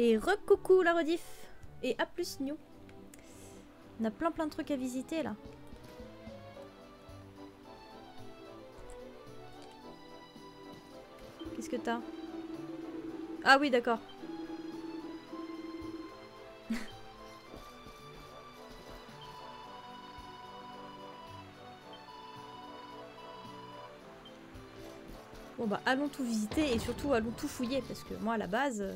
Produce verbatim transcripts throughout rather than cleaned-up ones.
Et re-coucou la rediff. Et à plus new. On a plein plein de trucs à visiter là. Qu'est-ce que t'as? Ah oui d'accord. Bon bah allons tout visiter et surtout allons tout fouiller parce que moi à la base euh,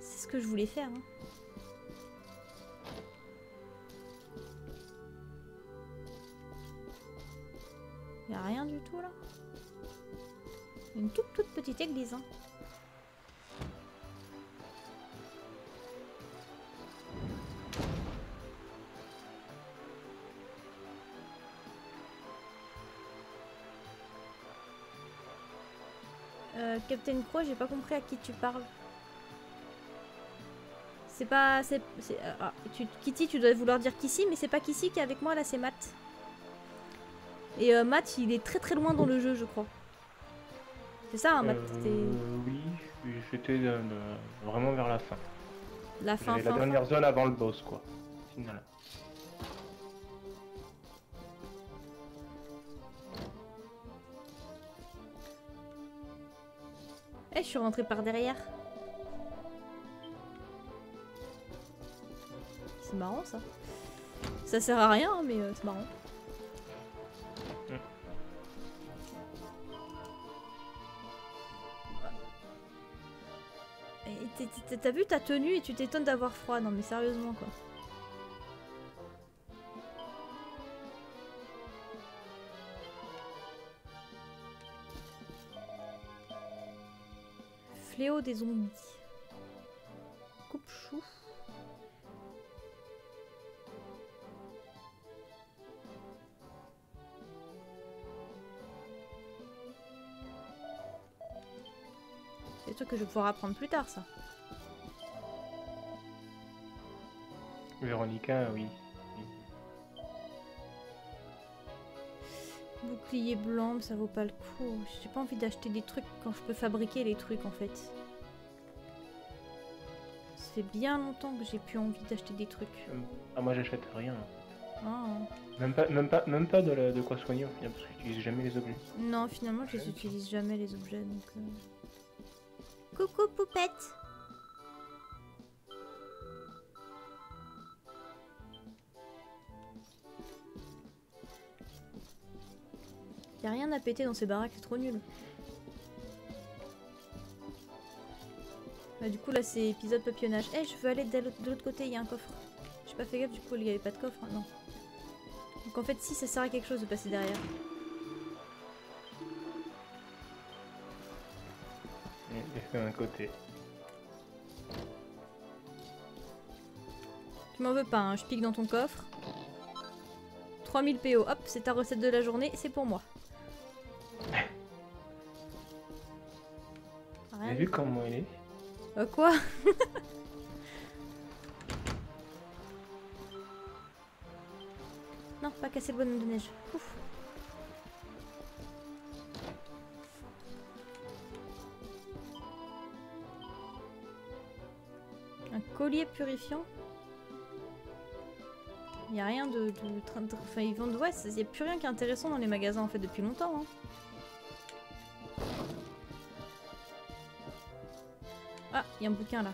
c'est ce que je voulais faire. Hein. Y'a rien du tout là. Une toute toute petite église. Hein. Captain Crow, j'ai pas compris à qui tu parles. C'est pas... c'est, c'est, ah, tu, Kitty, tu dois vouloir dire Kissy, mais c'est pas Kissy qui est avec moi, là c'est Matt. Et euh, Matt, il est très très loin dans le jeu, je crois. C'est ça, hein, Matt euh, oui, j'étais euh, vraiment vers la fin. La fin, fin la dernière fin. Zone avant le boss, quoi. Final. Eh, je suis rentrée par derrière. C'est marrant ça. Ça sert à rien, mais euh, c'est marrant. Mmh. Et t'as vu ta tenue et tu t'étonnes d'avoir froid. Non mais sérieusement quoi. Fléau des zombies. Coupe-chou. C'est des trucs que je vais pouvoir apprendre plus tard, ça. Véronica, oui. Bouclier blanc, mais ça vaut pas le coup. J'ai pas envie d'acheter des trucs quand je peux fabriquer les trucs en fait. Ça fait bien longtemps que j'ai plus envie d'acheter des trucs. Ah, moi j'achète rien. Ah. Même pas, même pas, même pas de, la, de quoi soigner au final, parce que j'utilise jamais les objets. Non, finalement je les utilise jamais les objets donc. Euh... Coucou poupette! Y'a rien à péter dans ces baraques, c'est trop nul. Bah, du coup, là, c'est épisode papillonnage. Eh, hey, je veux aller de l'autre côté, il y a un coffre. J'ai pas fait gaffe, du coup, il y avait pas de coffre, hein, non. Donc, en fait, si, ça sert à quelque chose de passer derrière. Et d'un côté. Tu m'en veux pas, hein, je pique dans ton coffre. trois mille P O, hop, c'est ta recette de la journée, c'est pour moi. T'as vu comment il est? Euh, quoi? Non, pas casser le bonhomme de neige. Ouf. Un collier purifiant. Il n'y a rien de... de, de, de enfin, ils vendent... Ouais, il n'y a plus rien qui est intéressant dans les magasins, en fait, depuis longtemps. Hein. Ah, il y a un bouquin, là.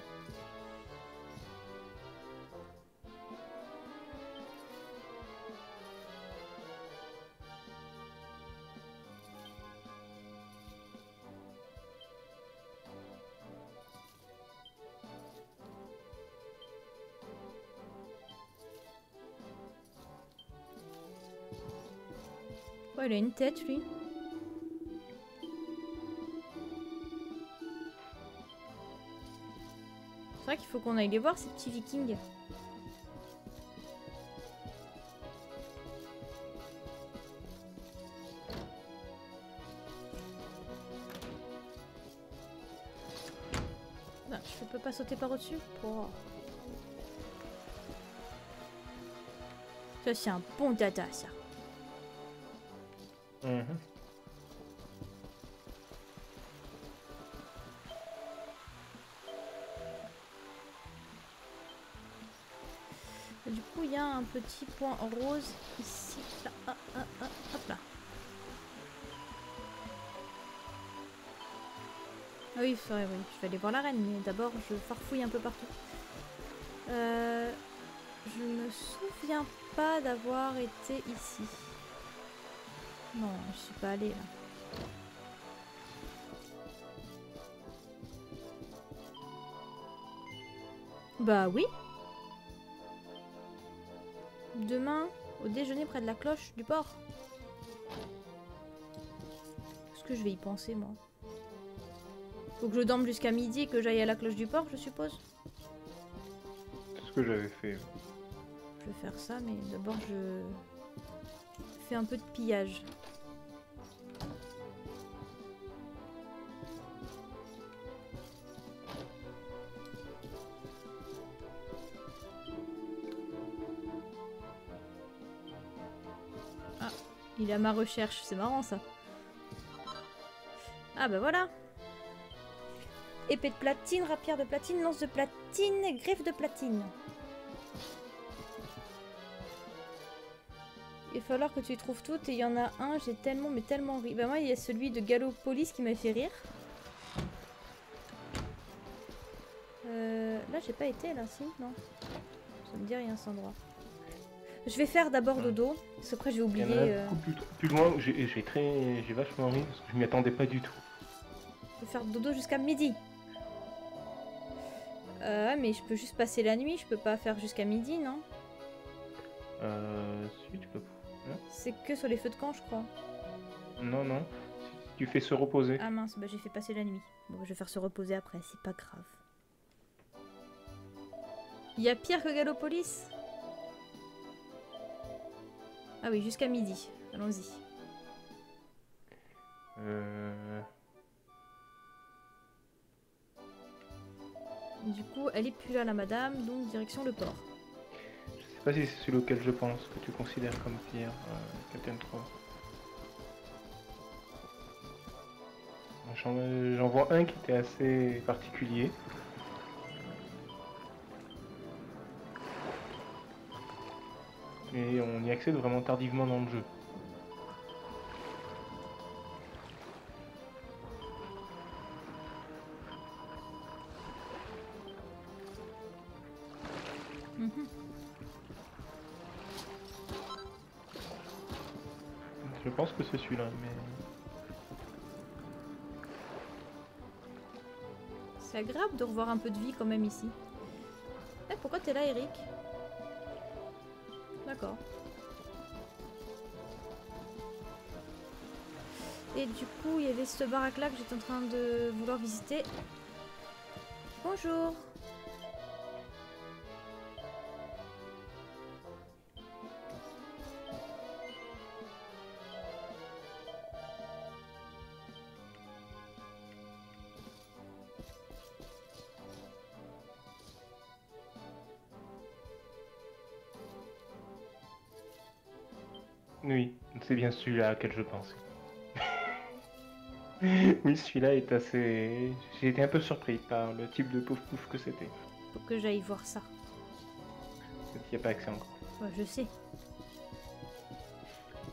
Oh, il a une tête, lui. C'est vrai qu'il faut qu'on aille les voir, ces petits vikings. Non, je peux pas sauter par au-dessus pour... Ça, c'est un bon dada, ça. Mmh. Du coup, il y a un petit point rose ici. Là, ah, ah, ah, hop là. Ah oui, c'est vrai, oui. Je vais aller voir la reine, mais d'abord, je farfouille un peu partout. Euh, je me souviens pas d'avoir été ici. Non, je suis pas allée là. Bah oui. Demain, au déjeuner près de la cloche du port. Est-ce que je vais y penser, moi? Faut que je dorme jusqu'à midi et que j'aille à la cloche du port, je suppose. C'est ce que j'avais fait. Je vais faire ça, mais d'abord je fais un peu de pillage. Ah, il est à ma recherche, c'est marrant ça. Ah bah voilà. Épée de platine, rapière de platine, lance de platine, griffe de platine. Il va falloir que tu les trouves toutes et il y en a un, j'ai tellement mais tellement ri. Bah moi il y a celui de Gallopolis qui m'a fait rire. Euh, là j'ai pas été là, si, non. Ça me dit rien cet endroit. Je vais faire d'abord dodo, parce qu'après je vais oublier... Il y en a euh... beaucoup plus, plus loin, j'ai très... j'ai vachement ri parce que je m'y attendais pas du tout. Je vais faire dodo jusqu'à midi. Euh, mais je peux juste passer la nuit, je peux pas faire jusqu'à midi, non? Euh... Si, tu peux... C'est que sur les feux de camp, je crois. Non, non. Tu fais se reposer. Ah mince, bah j'ai fait passer la nuit. Bon, je vais faire se reposer après, c'est pas grave. Il y a pire que Gallopolis? Ah oui, jusqu'à midi. Allons-y. Euh... Du coup, elle est plus là, la madame, donc direction le port. Je sais pas si c'est celui auquel je pense, que tu considères comme pire, euh, Captain trois. J'en vois un qui était assez particulier. Et on y accède vraiment tardivement dans le jeu. Je pense que c'est celui-là, mais... C'est agréable de revoir un peu de vie quand même ici. Eh, pourquoi t'es là, Eric? D'accord. Et du coup, il y avait ce baraque-là que j'étais en train de vouloir visiter. Bonjour. Oui, c'est bien celui-là à quel je pense. Oui, celui-là est assez... J'ai été un peu surpris par le type de pouf-pouf que c'était. Faut que j'aille voir ça. Il n'y a pas accès encore. Ouais, je sais.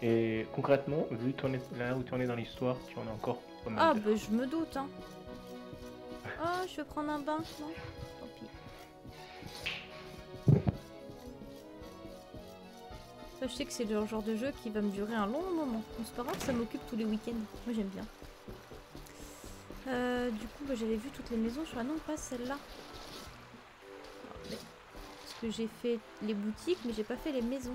Et concrètement, vu que es... là où tu en es dans l'histoire, tu en as encore pas mal. Ah, bah je me doute, hein. Oh, je vais prendre un bain, non? Tant pis. Je sais que c'est le genre de jeu qui va me durer un long moment. C'est pas grave, ça m'occupe tous les week-ends. Moi j'aime bien. Euh, du coup, bah, j'avais vu toutes les maisons. Je crois, non, pas celle-là. Parce que j'ai fait les boutiques, mais j'ai pas fait les maisons.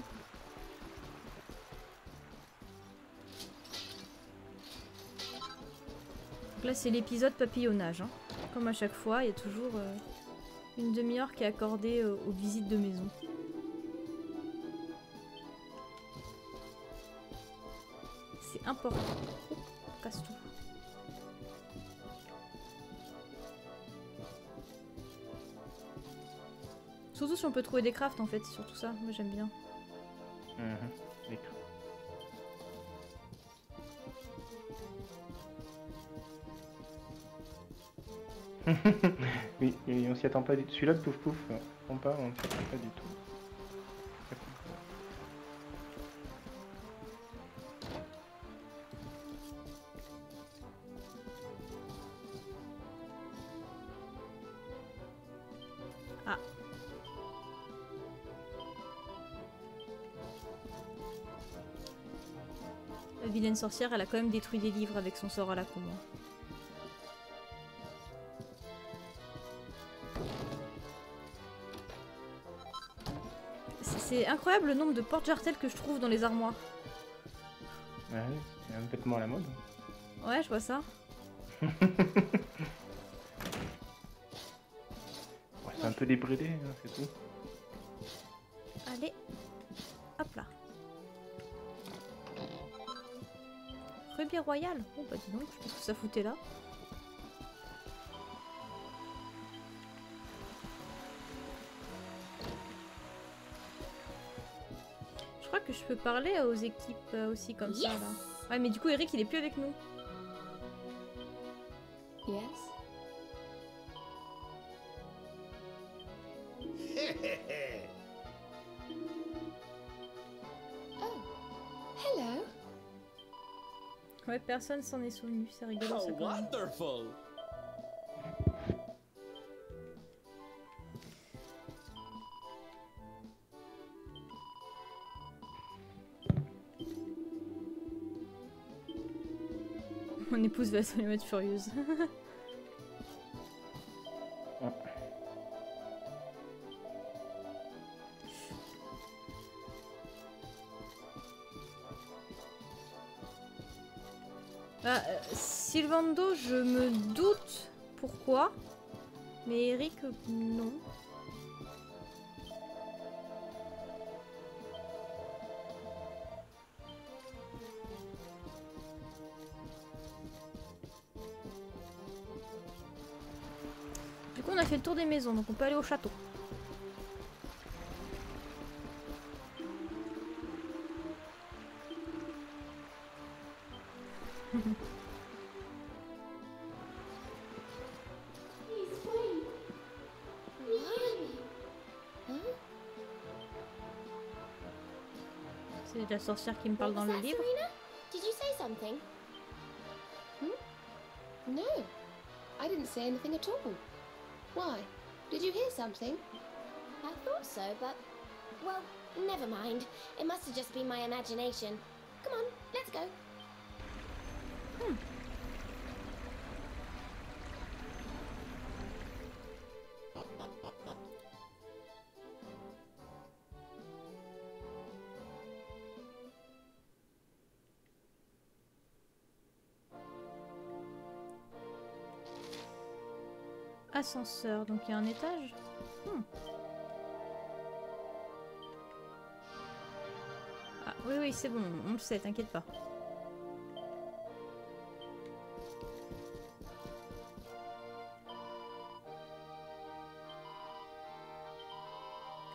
Donc là, c'est l'épisode papillonnage. Hein. Comme à chaque fois, il y a toujours euh, une demi-heure qui est accordée euh, aux visites de maisons. Important. Oh, casse tout. Surtout si on peut trouver des crafts en fait, c'est surtout ça. Moi j'aime bien. Mmh, les crafts. Oui, on s'y attend pas du tout. Celui-là de pouf pouf, on ne s'y attend pas du tout. Ah. La vilaine sorcière, elle a quand même détruit des livres avec son sort à la con. C'est incroyable le nombre de porte-jartelles que je trouve dans les armoires. Ouais, c'est un vêtement à la mode. Ouais, je vois ça. Ouais, c'est un peu débridé, hein, c'est tout. Allez, hop là. Rubis royal. Bon, bah dis donc, je pense que ça foutait là. Que je peux parler aux équipes aussi comme yes. ça là. Ouais, mais du coup Eric il est plus avec nous. Yes. Oh. Hello. Ouais, personne s'en est souvenu, c'est rigolo ça quand même. Wonderful. Mon épouse va se mettre furieuse. Ah, euh, Sylvando, je me doute pourquoi, mais Eric, non. Le tour des maisons, donc on peut aller au château. C'est la sorcière qui me parle dans le livre. Why? Did you hear something? I thought so, but... Well, never mind. It must have just been my imagination. Come on, let's go. Hmm. Ascenseur, donc il y a un étage. Hmm. Ah oui oui c'est bon, on le sait, t'inquiète pas.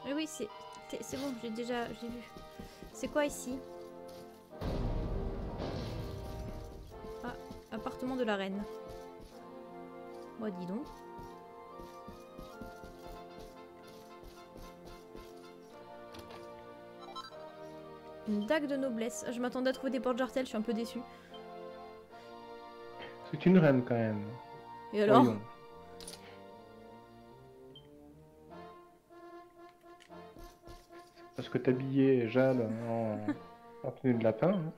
Et oui c'est c'est bon, j'ai déjà j'ai vu. C'est quoi ici? Ah, appartement de la reine. Bon, dis donc. Une dague de noblesse. Je m'attendais à trouver des porte-jartelles, je suis un peu déçue. C'est une reine quand même. Et alors? Voyons. Parce que t'habillais Jade en... en tenue de lapin. Hein.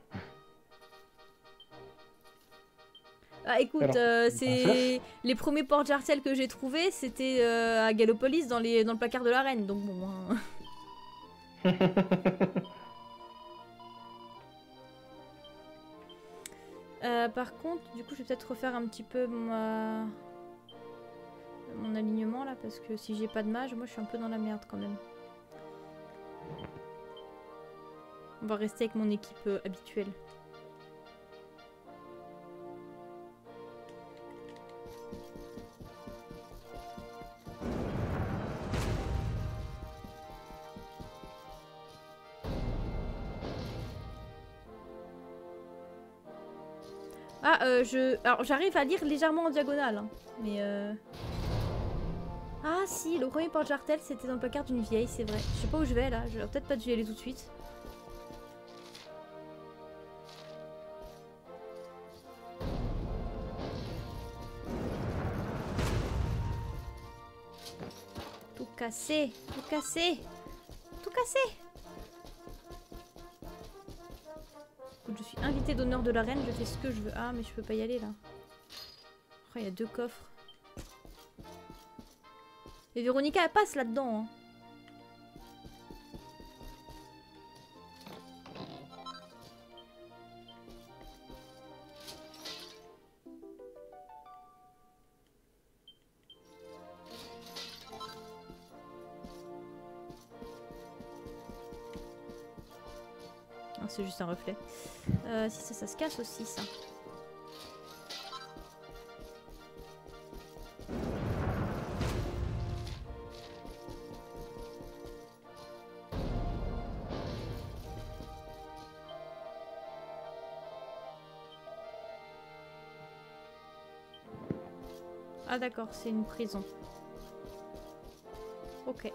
Ah écoute, euh, c'est les premiers porte-jartelles que j'ai trouvés, c'était euh, à Gallopolis dans, les... dans le placard de la reine, donc bon... Hein. Euh, par contre, du coup, je vais peut-être refaire un petit peu ma... mon alignement là, parce que si j'ai pas de mage, moi je suis un peu dans la merde quand même. On va rester avec mon équipe euh, habituelle. Ah, euh, je... Alors, j'arrive à lire légèrement en diagonale, hein, mais euh... Ah si, le premier porte-jartel, c'était dans le placard d'une vieille, c'est vrai. Je sais pas où je vais, là. J'aurais peut-être pas dû y aller tout de suite. Tout cassé, tout cassé, tout cassé. Écoute, je suis invitée d'honneur de la reine, je fais ce que je veux. Ah, mais je peux pas y aller là. Oh, il y a deux coffres. Et Véronica, elle passe là-dedans. Hein. C'est juste un reflet. Euh, si ça, ça se casse aussi, ça. Ah d'accord, c'est une prison. Ok.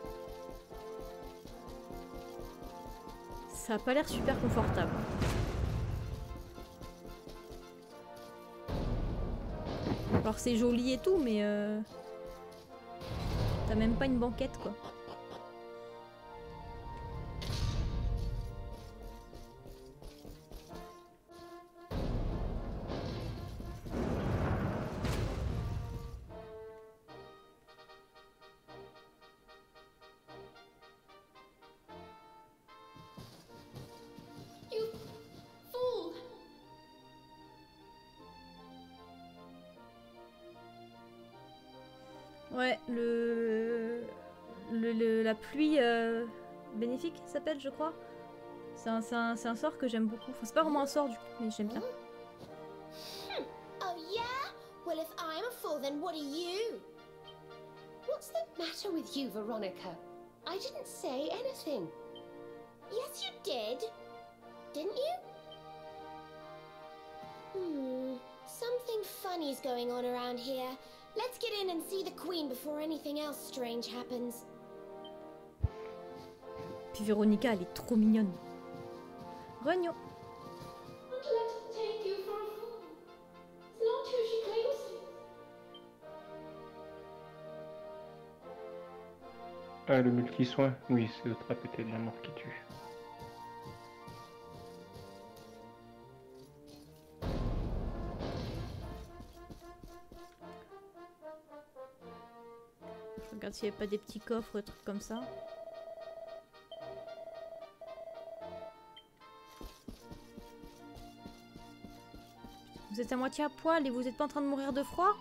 Ça a pas l'air super confortable. Alors c'est joli et tout, mais euh... t'as même pas une banquette quoi. Ouais, le... le, le la pluie euh, bénéfique, ça s'appelle, je crois. C'est un, c'est un, c'est un sort que j'aime beaucoup. Enfin, c'est pas vraiment un sort, du coup, mais j'aime bien. Hmm. Oh, yeah? Well, if I'm a fool, then what are you? What's the matter with you, Veronica? I didn't say anything. Yes, you did. Didn't you? Hmm. Something funny's going on around here. Let's get in and see the queen before anything else strange happens. Puis Véronica, elle est trop mignonne. Rognon. Ah, le multi-soin. Oui, c'est le trap était la mort qui tue. S'il n'y avait pas des petits coffres, des trucs comme ça. Vous êtes à moitié à poil et vous n'êtes pas en train de mourir de froid?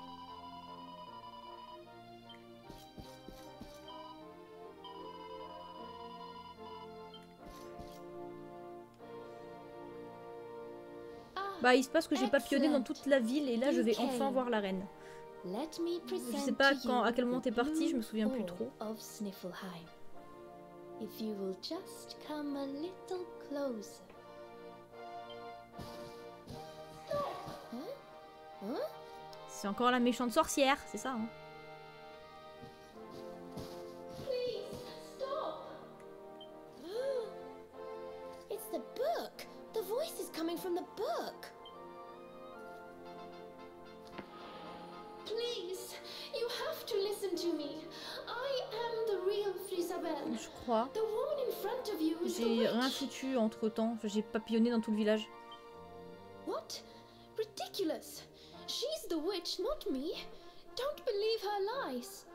Bah, il se passe que j'ai papillonné dans toute la ville et là je vais enfin voir la reine. Je sais pas quand, à quel moment t'es parti, je me souviens plus trop. Sniffleheim. If you will just come a little closer. C'est encore la méchante sorcière, c'est ça hein. Please stop. It's the book. The voice is coming from the book. Please, you have to listen to me. I am the real Frysabel. Je crois. J'ai rien foutu entre temps. J'ai papillonné dans tout le village. What? Ridiculous. She's the witch, not me. Don't believe her lies.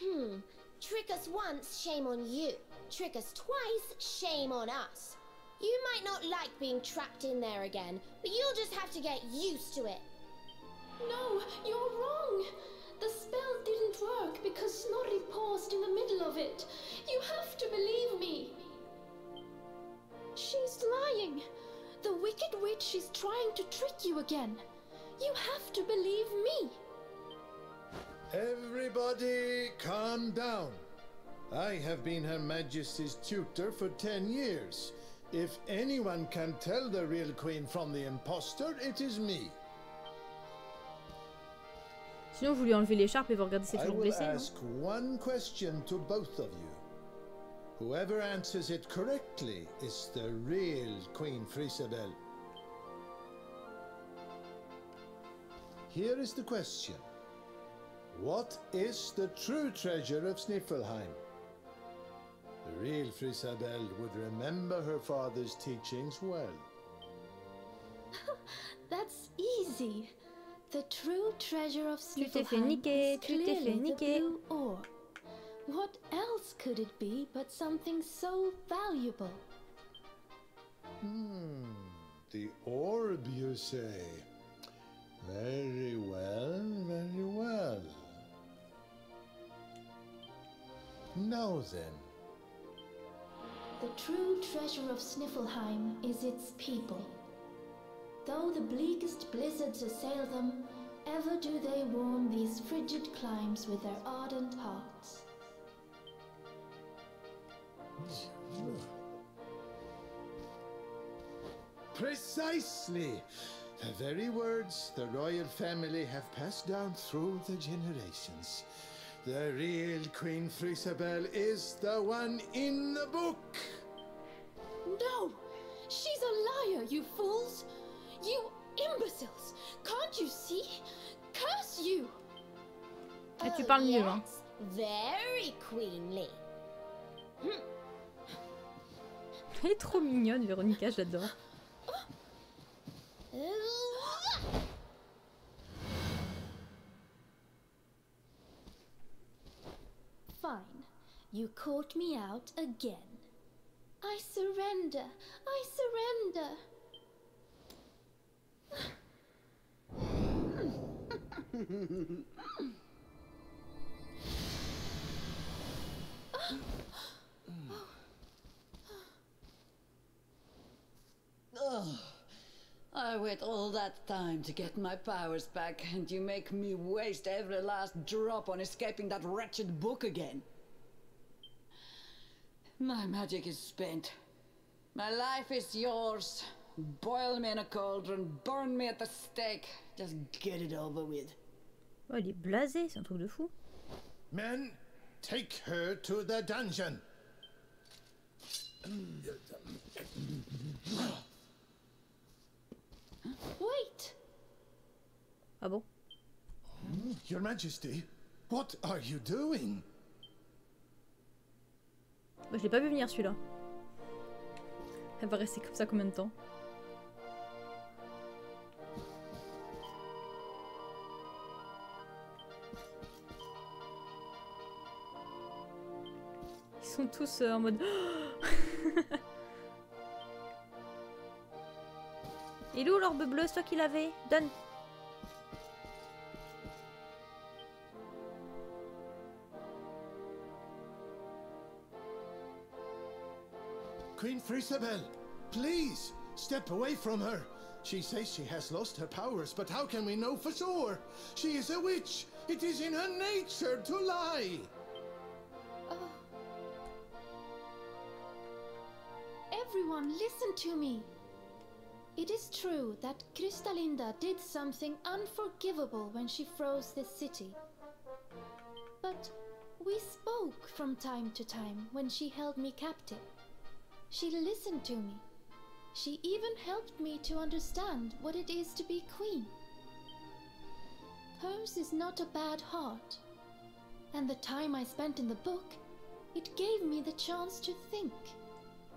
Hmm. Trick us once, shame on you. Trick us twice, shame on us. You might not like being trapped in there again, but you'll just have to get used to it. No, you're wrong. The spell didn't work because Snorri paused in the middle of it. You have to believe me. She's lying. The wicked witch is trying to trick you again. You have to believe me. Everybody calm down. I have been Her Majesty's tutor for ten years. If anyone can tell the real queen from the imposter, it is me. Sinon, vous lui enlevez l'écharpe et vous regardez c'est toujours blessé. I will ask one question to both of you. Whoever answers it correctly is the real Queen Frysabel. Here is the question. What is the true treasure of Sniffleheim? The real Frysabel would remember her father's teachings well. That's easy. The true treasure of Sniffleheim is clearly the blue ore. What else could it be but something so valuable? Hmm, the orb, you say? Very well, very well. Now then. The true treasure of Sniffleheim is its people. Though the bleakest blizzards assail them, ever do they warm these frigid climes with their ardent hearts. Precisely! The very words the royal family have passed down through the generations. The real Queen Frysabel is the one in the book! No! She's a liar, you fools! You imbeciles! Can't you see? Curse you! Ah, tu parles mieux, hein. Very queenly. Hm. Elle est trop mignonne, Véronica, j'adore. Fine. You caught me out again. I surrender. I surrender. Oh, I wait all that time to get my powers back, and you make me waste every last drop on escaping that wretched book again. My magic is spent. My life is yours. Boil me in a cauldron, burn me at the stake. Just get it over with. Oh, elle est blasée, c'est un truc de fou. Men, take her to the dungeon. Wait. Ah bon? Your Majesty, what are you doing? Je l'ai pas vu venir celui-là. Elle va rester comme ça combien de temps? Ils sont tous euh, en mode... Il est où l'orbe bleue, c'est toi qui l'avais? Donne! Queen Frysabel, please step away from her. She says she has lost her powers, but how can we know for sure? She is a witch. It is in her nature to lie. Uh, everyone, listen to me. It is true that Crystalinda did something unforgivable when she froze this city. But we spoke from time to time when she held me captive. She listened to me. She even helped me to understand what it is to be queen. Hers is not a bad heart. And the time I spent in the book, it gave me the chance to think,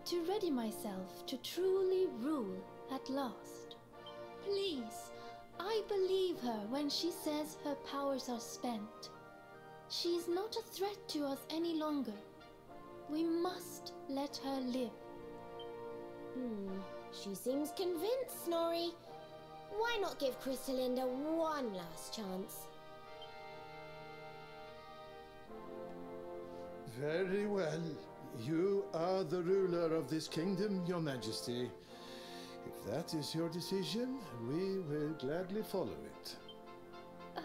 to ready myself to truly rule. At last. Please, I believe her when she says her powers are spent. She is not a threat to us any longer. We must let her live. Hmm, she seems convinced, Snorri. Why not give Crystalinda one last chance? Very well. You are the ruler of this kingdom, Your Majesty. If that is your decision, we will gladly follow it. Uh.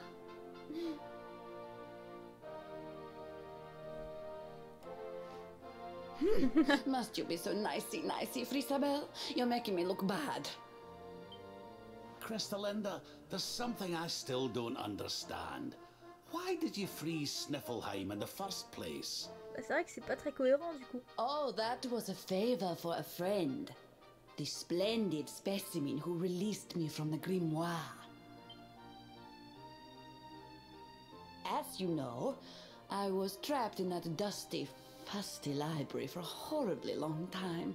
Hmm. Must you be so nicey, nicey, Frysabel? You're making me look bad. Crystalinda, there's something I still don't understand. Why did you freeze Sniffleheim in the first place? C'est vrai que c'est pas très cohérent du coup. Oh, that was a favor for a friend. The splendid specimen who released me from the grimoire. As you know, I was trapped in that dusty, fusty library for a horribly long time.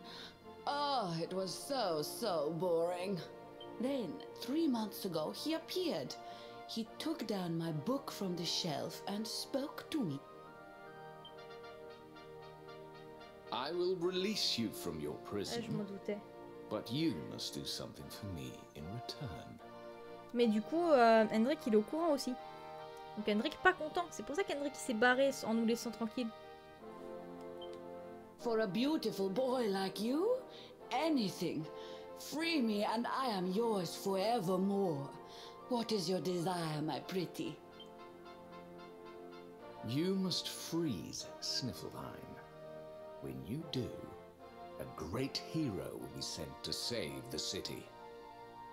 Oh, it was so, so boring. Then, three months ago, he appeared. He took down my book from the shelf and spoke to me. I will release you from your prison. Ah, je m'en doutais. But you must do something for me in return. Mais du coup, euh, Hendrik il est au courant aussi. Donc Hendrik pas content. C'est pour ça qu'Hendrik s'est barré en nous laissant tranquille. For a beautiful boy like you, anything. Free me and I am yours forevermore. What is your desire, my pretty? You must freeze Sniffleheim. When you do, a great hero will be sent to save the city.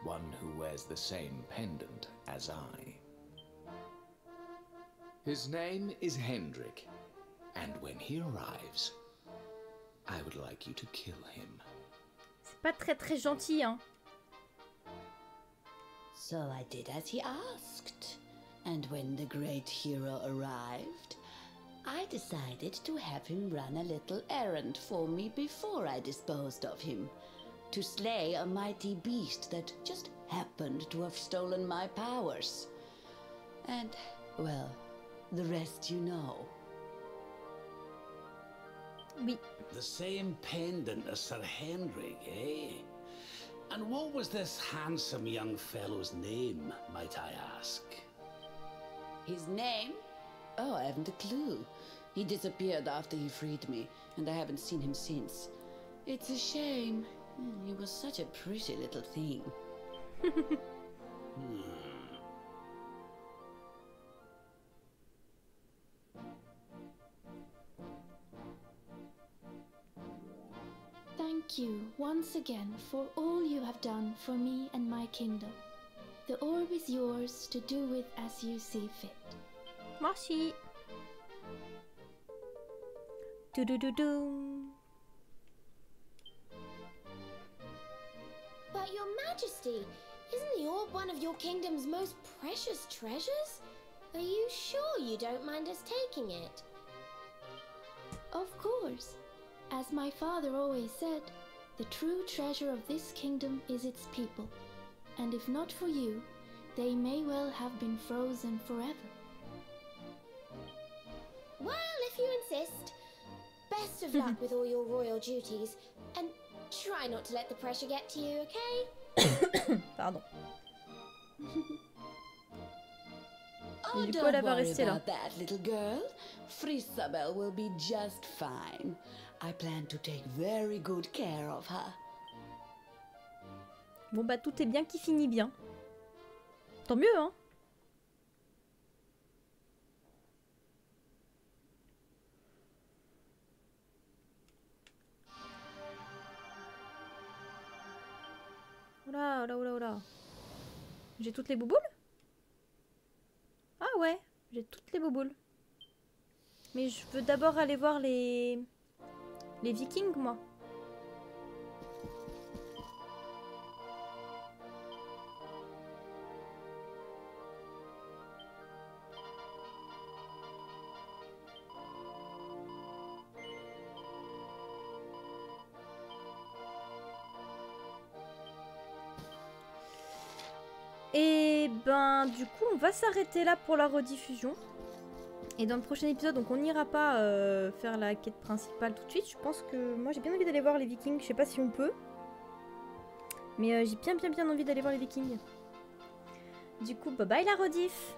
One who wears the same pendant as I. His name is Hendrik, and when he arrives, I would like you to kill him. C'est pas très très gentil, hein. So I did as he asked, and when the great hero arrived, I decided to have him run a little errand for me before I disposed of him. To slay a mighty beast that just happened to have stolen my powers. And, well, the rest you know. Oui. The same pendant as Sir Hendrik, eh? And what was this handsome young fellow's name, might I ask? His name? Oh, I haven't a clue. He disappeared after he freed me, and I haven't seen him since. It's a shame. He was such a pretty little thing. hmm. Thank you once again for all you have done for me and my kingdom. The orb is yours to do with as you see fit. Merci. Du du du du. But your majesty, isn't the orb one of your kingdom's most precious treasures? Are you sure you don't mind us taking it? Of course. As my father always said, the true treasure of this kingdom is its people. And if not for you, they may well have been frozen forever. Well, if you insist. Best of luck with all your royal duties, and try not to let the pressure get to you, okay? Pardon. Oh, don't worry about that, little girl. Frysabel will be just fine. I plan to take very good care of her. Bon bah tout est bien qui finit bien. Tant mieux, hein. Oula, oula, oula, oula. J'ai toutes les bouboules? Ah ouais, j'ai toutes les bouboules. Mais je veux d'abord aller voir les... les vikings, moi. Et ben du coup on va s'arrêter là pour la rediffusion. Et dans le prochain épisode, donc on n'ira pas euh, faire la quête principale tout de suite. Je pense que moi j'ai bien envie d'aller voir les vikings, je sais pas si on peut. Mais euh, j'ai bien bien bien envie d'aller voir les vikings. Du coup bye bye la rediff.